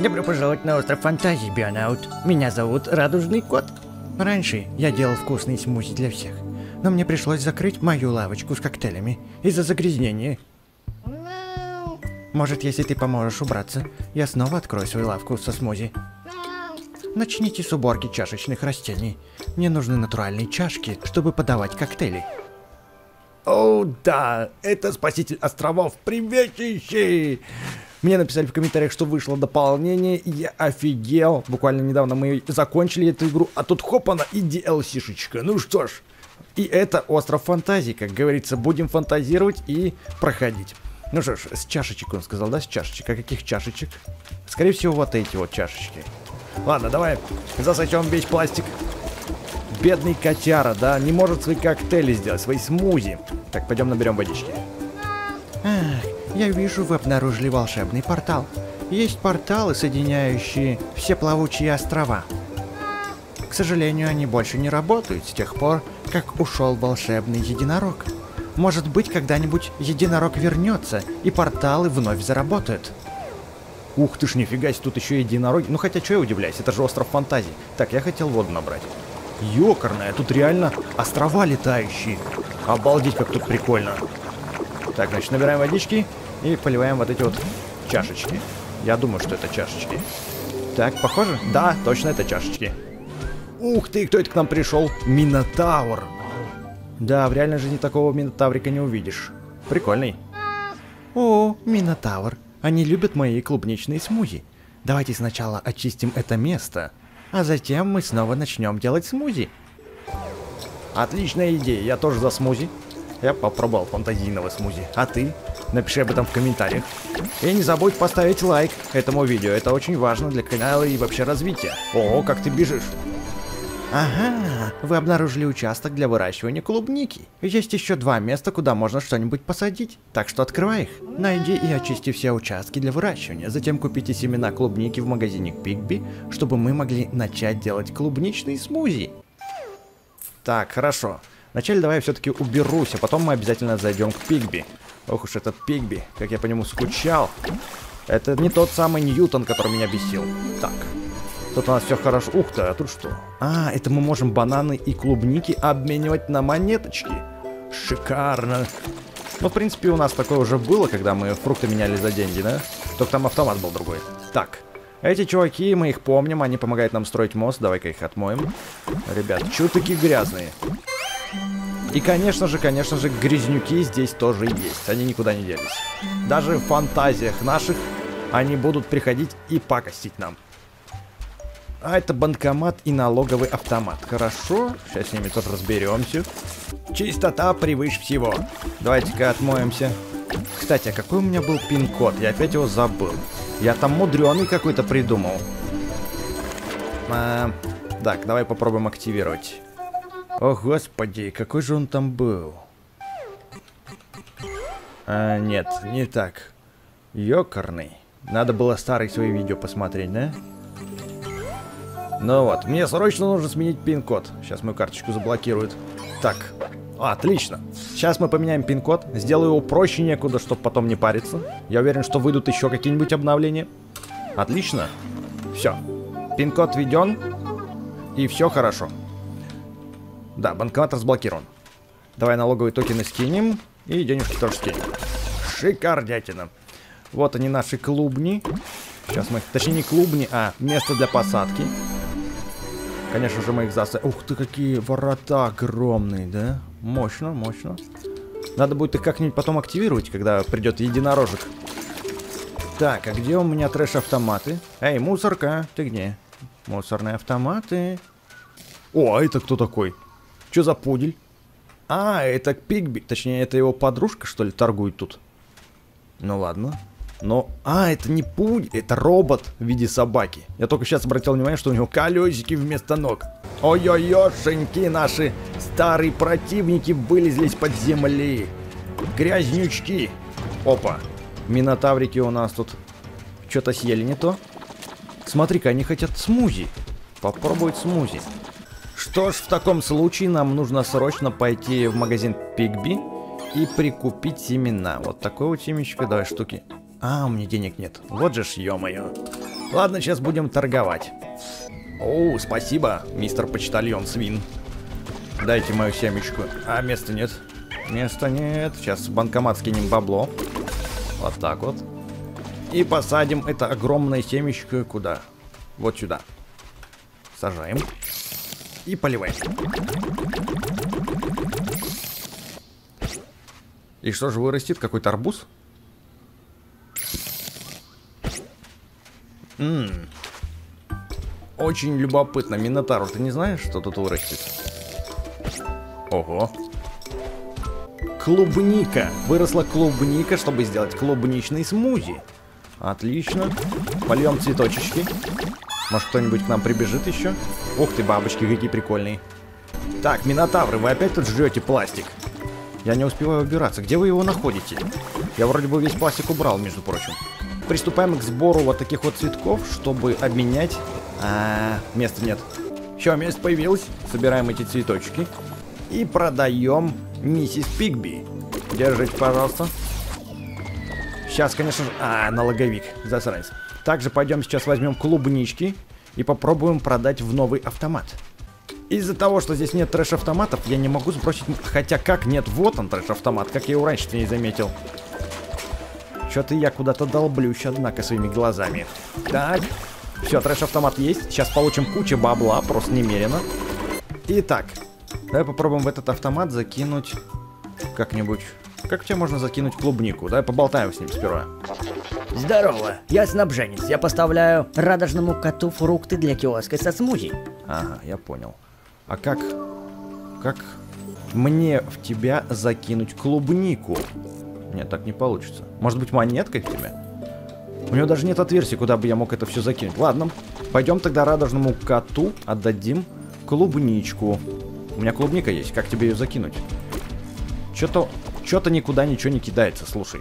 Добро пожаловать на остров фантазии, Бионаут. Меня зовут Радужный Кот. Раньше я делал вкусные смузи для всех, но мне пришлось закрыть мою лавочку с коктейлями из-за загрязнения. Может, если ты поможешь убраться, я снова открою свою лавку со смузи. Начните с уборки чашечных растений. Мне нужны натуральные чашки, чтобы подавать коктейли. О, да, это спаситель островов, приветствующий! Мне написали в комментариях, что вышло дополнение, и я офигел. Буквально недавно мы закончили эту игру, а тут хоп она и DLC-шечка. Ну что ж, и это остров фантазии, как говорится, будем фантазировать и проходить. Ну что ж, с чашечек он сказал, да, с чашечек. А каких чашечек? Скорее всего, вот эти вот чашечки. Ладно, давай засочем весь пластик. Бедный котяра, да, не может свои коктейли сделать, свои смузи. Так, пойдем наберем водички. Ах, я вижу, вы обнаружили волшебный портал. Есть порталы, соединяющие все плавучие острова. К сожалению, они больше не работают с тех пор, как ушел волшебный единорог. Может быть, когда-нибудь единорог вернется, и порталы вновь заработают. Ух ты ж, нифига себе, тут еще единороги. Ну хотя, что я удивляюсь, это же остров фантазий. Так, я хотел воду набрать. Ёкарная, тут реально острова летающие. Обалдеть, как тут прикольно. Так, значит, набираем водички и поливаем вот эти вот чашечки. Я думаю, что это чашечки. Так, похоже? Да, точно, это чашечки. Ух ты, кто это к нам пришел? Минотавр. Да, в реальной жизни такого минотаврика не увидишь. Прикольный. О, Минотавр. Они любят мои клубничные смузи. Давайте сначала очистим это место, а затем мы снова начнем делать смузи. Отличная идея, я тоже за смузи. Я попробовал фантазийного смузи. А ты? Напиши об этом в комментариях. И не забудь поставить лайк этому видео, это очень важно для канала и вообще развития. О, как ты бежишь. Ага, вы обнаружили участок для выращивания клубники. Есть еще два места, куда можно что-нибудь посадить. Так что открывай их. Найди и очисти все участки для выращивания. Затем купите семена клубники в магазине Пигби, чтобы мы могли начать делать клубничные смузи. Так, хорошо. Вначале давай я все-таки уберусь, а потом мы обязательно зайдем к Пигби. Ох уж этот Пигби, как я по нему скучал. Это не тот самый Ньютон, который меня бесил. Так. Тут у нас все хорошо. Ух ты, а тут что? А, это мы можем бананы и клубники обменивать на монеточки. Шикарно. Ну, в принципе, у нас такое уже было, когда мы фрукты меняли за деньги, да? Только там автомат был другой. Так, эти чуваки, мы их помним, они помогают нам строить мост. Давай-ка их отмоем. Ребят, чё такие грязные? И, конечно же, грязнюки здесь тоже есть. Они никуда не делись. Даже в фантазиях наших они будут приходить и пакостить нам. А это банкомат и налоговый автомат. Хорошо, сейчас с ними тоже разберемся. Чистота превыше всего. Давайте-ка отмоемся. Кстати, а какой у меня был пин-код? Я опять его забыл. Я там мудреный какой-то придумал. Так, давай попробуем активировать. О, господи, какой же он там был? Нет, не так. Ёкарный. Надо было старые свои видео посмотреть, да? Ну вот, мне срочно нужно сменить пин-код. Сейчас мою карточку заблокируют. Так, отлично. Сейчас мы поменяем пин-код. Сделаю его проще некуда, чтобы потом не париться. Я уверен, что выйдут еще какие-нибудь обновления. Отлично. Все. Пин-код введен. И все хорошо. Да, банкомат разблокирован. Давай налоговые токены скинем. И денежки тоже скинем. Шикардятина. Вот они, наши клубни. Сейчас мы их... Точнее, не клубни, а место для посадки. Конечно же, мы их засадим. Ух ты, какие ворота огромные, да? Мощно, мощно. Надо будет их как-нибудь потом активировать, когда придет единорожек. Так, а где у меня трэш-автоматы? Эй, мусорка, ты где? Мусорные автоматы. О, а это кто такой? Че за пудель? А, это Пигби. Точнее, это его подружка, что ли, торгует тут? Ну ладно. Но, а, это не пудель, это робот в виде собаки. Я только сейчас обратил внимание, что у него колесики вместо ног. Ой-ой-ошеньки, наши старые противники вылезли из-под земли. Грязнючки. Опа, минотаврики у нас тут что-то съели не то. Смотри-ка, они хотят смузи. Попробовать смузи. Что ж, в таком случае нам нужно срочно пойти в магазин Пигби и прикупить семена. Вот такое вот семечко, давай штуки. А, у меня денег нет. Вот же ж, ё-моё. Ладно, сейчас будем торговать. О, спасибо, мистер почтальон свин. Дайте мою семечку. А, места нет. Места нет. Сейчас в банкомат скинем бабло. Вот так вот. И посадим это огромное семечко куда? Вот сюда. Сажаем. И поливаем. И что же вырастет? Какой-то арбуз? Очень любопытно. Минотавр, ты не знаешь, что тут вырастет? Ого. Клубника. Выросла клубника, чтобы сделать клубничный смузи. Отлично. Польем цветочечки. Может, кто-нибудь к нам прибежит еще? Ух ты, бабочки какие прикольные. Так, минотавры, вы опять тут жрете пластик? Я не успеваю убираться. Где вы его находите? Я вроде бы весь пластик убрал, между прочим. Приступаем к сбору вот таких вот цветков, чтобы обменять... места нет. Еще место появилось. Собираем эти цветочки. И продаем миссис Пигби. Держите, пожалуйста. Сейчас, конечно же... налоговик. Засранец. Также пойдем сейчас возьмем клубнички и попробуем продать в новый автомат. Из-за того, что здесь нет трэш-автоматов, я не могу сбросить... Хотя как нет? Вот он, трэш-автомат. Как я его раньше не заметил. Что-то я куда-то долблюсь, однако, своими глазами. Так. Все, трэш-автомат есть. Сейчас получим кучу бабла. Просто немерено. Итак. Давай попробуем в этот автомат закинуть как-нибудь. Как тебе можно закинуть клубнику? Давай поболтаем с ним сперва. Здорово, я снабженец. Я поставляю радужному коту фрукты для киоска со смузи. Ага, я понял. А как мне в тебя закинуть клубнику? Нет, так не получится. Может быть, монеткой в тебя? У него даже нет отверстия, куда бы я мог это все закинуть. Ладно, пойдем тогда радужному коту отдадим клубничку. У меня клубника есть, как тебе ее закинуть? Что-то никуда ничего не кидается, слушай.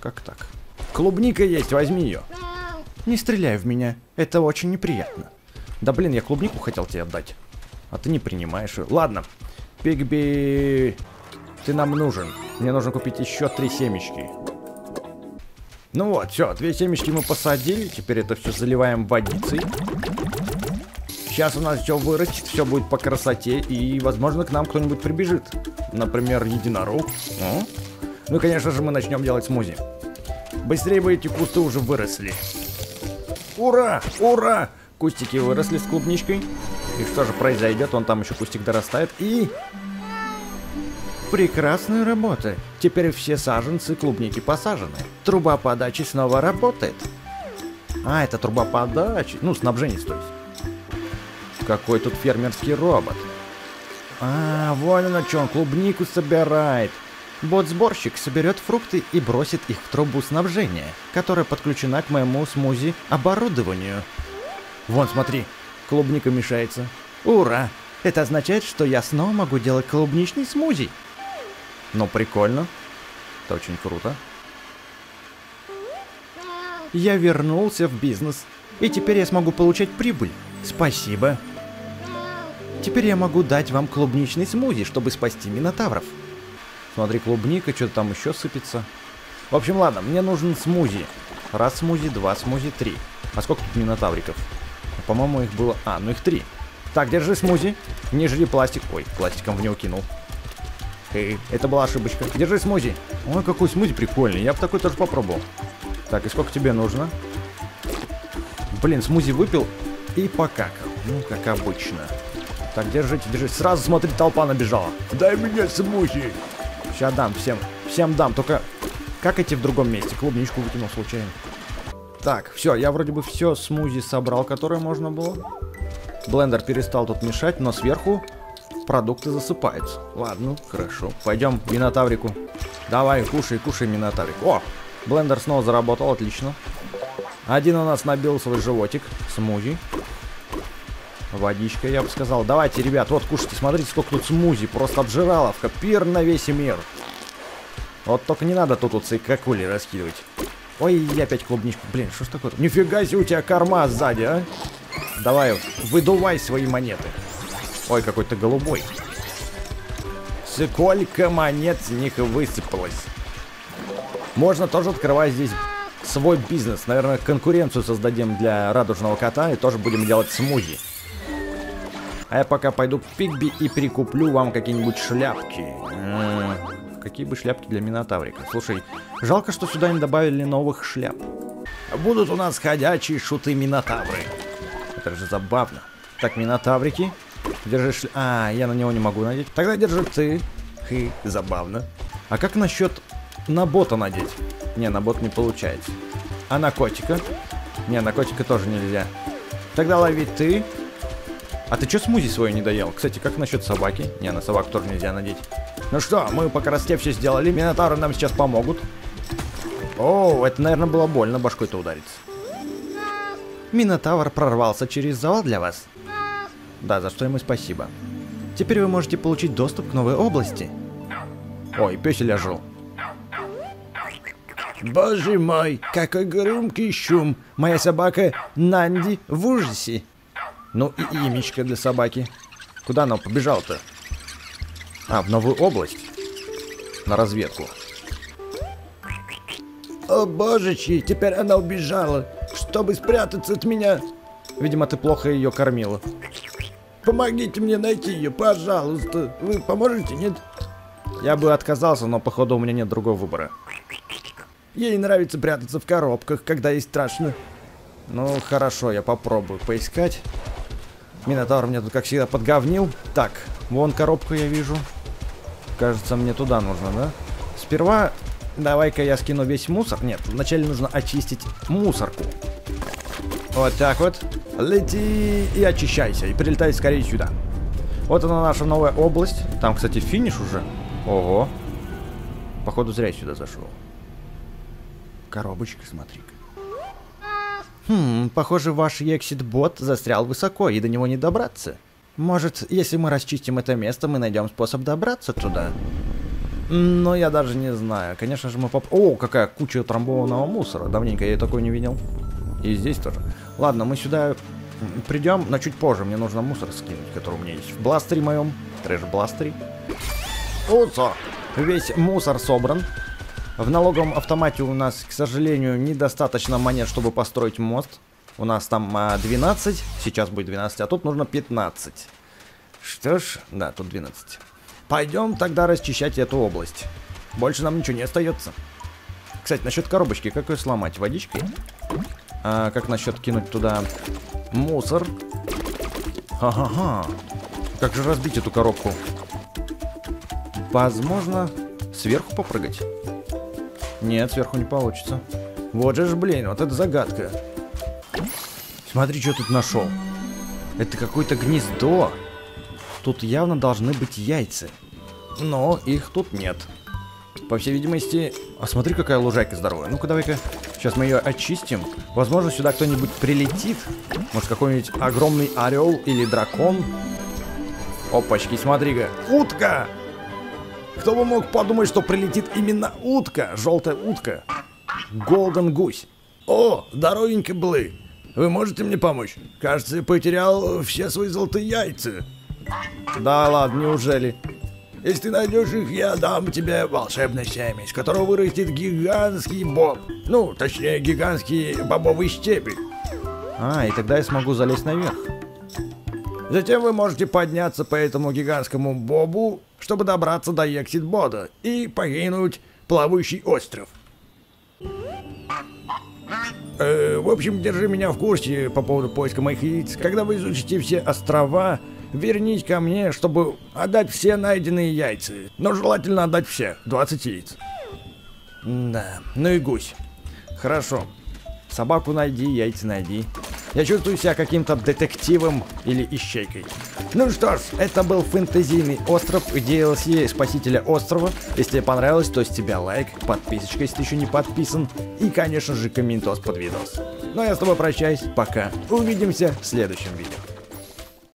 Как так? Клубника есть, возьми ее. Не стреляй в меня, это очень неприятно. Да блин, я клубнику хотел тебе отдать. А ты не принимаешь ее. Ладно, Пигби, ты нам нужен. Мне нужно купить еще 3 семечки. Ну вот, все, 2 семечки мы посадили. Теперь это все заливаем водицей. Сейчас у нас все вырастет, все будет по красоте, и, возможно, к нам кто-нибудь прибежит. Например, единорог. О. Ну и, конечно же, мы начнем делать смузи. Быстрее бы эти кусты уже выросли. Ура! Ура! Кустики выросли с клубничкой. И что же произойдет? Вон там еще кустик дорастает. И... прекрасная работа. Теперь все саженцы клубники посажены. Труба подачи снова работает. А, это труба подачи. Ну, снабженец, то есть. Какой тут фермерский робот. А, вон он, что он клубнику собирает. Бот-сборщик соберет фрукты и бросит их в трубу снабжения, которая подключена к моему смузи-оборудованию. Вон, смотри, клубника мешается. Ура! Это означает, что я снова могу делать клубничный смузи. Ну, прикольно. Это очень круто. Я вернулся в бизнес, и теперь я смогу получать прибыль. Спасибо. Теперь я могу дать вам клубничный смузи, чтобы спасти минотавров. Смотри, клубника, что-то там еще сыпется. В общем, ладно, мне нужен смузи. 1 смузи, 2 смузи, 3. А сколько тут минотавриков? По-моему, их было... ну их 3. Так, держи смузи. Не жри пластик. Ой, пластиком в него кинул. Это была ошибочка. Держи смузи. Ой, какой смузи прикольный. Я бы такой тоже попробовал. Так, и сколько тебе нужно? Блин, смузи выпил и покакал. Ну, как обычно. Так, держите, держите. Сразу, смотри, толпа набежала. Дай мне смузи. Сейчас дам всем. Всем дам. Только как идти в другом месте? Клубничку выкинул случайно. Так, все. Я вроде бы все смузи собрал, которое можно было. Блендер перестал тут мешать, но сверху продукты засыпаются. Ладно, хорошо. Пойдем к минотаврику. Давай, кушай, кушай, минотаврик. О, блендер снова заработал. Отлично. Один у нас набил свой животик. Смузи. Водичка, я бы сказал. Давайте, ребят, вот кушайте. Смотрите, сколько тут смузи. Просто обжираловка. Пир на весь мир. Вот только не надо тут цикакули раскидывать. Ой, я опять клубничку. Блин, что ж такое? Нифига себе, у тебя корма сзади, а? Давай, выдувай свои монеты. Ой, какой-то голубой. Сколько монет с них высыпалось. Можно тоже открывать здесь свой бизнес. Наверное, конкуренцию создадим для Радужного Кота и тоже будем делать смузи. А я пока пойду к Пигби и прикуплю вам какие-нибудь шляпки. Какие бы шляпки для Минотаврика. Слушай, жалко, что сюда не добавили новых шляп. Будут у нас ходячие шуты-минотавры. Это же забавно. Так, Минотаврики. Держи шляп... А, я на него не могу надеть. Тогда держи ты. Хы, забавно. А как насчет на бота надеть? Не, на бот не получается. А на котика? Не, на котика тоже нельзя. Тогда лови ты. А ты чё смузи свою не доел? Кстати, как насчет собаки? Не, на собаку тоже нельзя надеть. Ну что, мы по красоте все сделали. Минотавры нам сейчас помогут. О, это, наверное, было больно башкой-то удариться. Минотавр прорвался через завал для вас. Да, за что ему спасибо. Теперь вы можете получить доступ к новой области. Ой, пёсель ожил. Боже мой, какой громкий шум. Моя собака Нанди в ужасе. Ну и имечко для собаки. Куда она побежала-то? А, в новую область. На разведку. О, божечки, теперь она убежала, чтобы спрятаться от меня. Видимо, ты плохо ее кормила. Помогите мне найти ее, пожалуйста. Вы поможете, нет? Я бы отказался, но, походу, у меня нет другого выбора. Ей нравится прятаться в коробках, когда ей страшно. Ну, хорошо, я попробую поискать. Минотавр мне тут, как всегда, подговнил. Так, вон коробку я вижу. Кажется, мне туда нужно, да? Сперва давай-ка я скину весь мусор. Нет, вначале нужно очистить мусорку. Вот так вот. Лети и очищайся. И прилетай скорее сюда. Вот она, наша новая область. Там, кстати, финиш уже. Ого. Походу, зря я сюда зашел. Коробочка, смотри-ка. Хм, похоже, ваш Ексид Бод застрял высоко, и до него не добраться. Может, если мы расчистим это место, мы найдем способ добраться туда? Но я даже не знаю. Конечно же, мы О, какая куча утрамбованного мусора. Давненько я такой не видел. И здесь тоже. Ладно, мы сюда придем, но чуть позже. Мне нужно мусор скинуть, который у меня есть в бластере моем. Трэш-бластере. Мусор! Весь мусор собран. В налоговом автомате у нас, к сожалению, недостаточно монет, чтобы построить мост. У нас там 12, сейчас будет 12, а тут нужно 15. Что ж, да, тут 12. Пойдем тогда расчищать эту область. Больше нам ничего не остается. Кстати, насчет коробочки, как ее сломать? Водичкой? А как насчет кинуть туда мусор? Ха-ха-ха. Как же разбить эту коробку? Возможно, сверху попрыгать? Нет, сверху не получится. Вот же ж, блин, вот это загадка. Смотри, что тут нашел. Это какое-то гнездо. Тут явно должны быть яйца. Но их тут нет. По всей видимости... А смотри, какая лужайка здоровая. Ну-ка, давай-ка. Сейчас мы ее очистим. Возможно, сюда кто-нибудь прилетит. Может, какой-нибудь огромный орел или дракон. Опачки, смотри-ка. Утка! Кто бы мог подумать, что прилетит именно утка, желтая утка. Голден Гусь. О, здоровенький Блы. Вы можете мне помочь? Кажется, я потерял все свои золотые яйца. Да ладно, неужели? Если ты найдешь их, я дам тебе волшебное семя, из которого вырастет гигантский боб. Ну, точнее, гигантские бобовые стебли. А, и тогда я смогу залезть наверх. Затем вы можете подняться по этому гигантскому бобу, чтобы добраться до Ексид Бода и покинуть плавающий остров. В общем, держи меня в курсе по поводу поиска моих яиц. Когда вы изучите все острова, вернись ко мне, чтобы отдать все найденные яйца. Но желательно отдать все, 20 яиц. Да, ну и гусь. Хорошо. Собаку найди, яйца найди. Я чувствую себя каким-то детективом или ищейкой. Ну что ж, это был фэнтезийный остров и DLC Спасителя Острова. Если тебе понравилось, то с тебя лайк, подписочка, если ты еще не подписан. И, конечно же, комментос под видос. Ну а я с тобой прощаюсь, пока. Увидимся в следующем видео.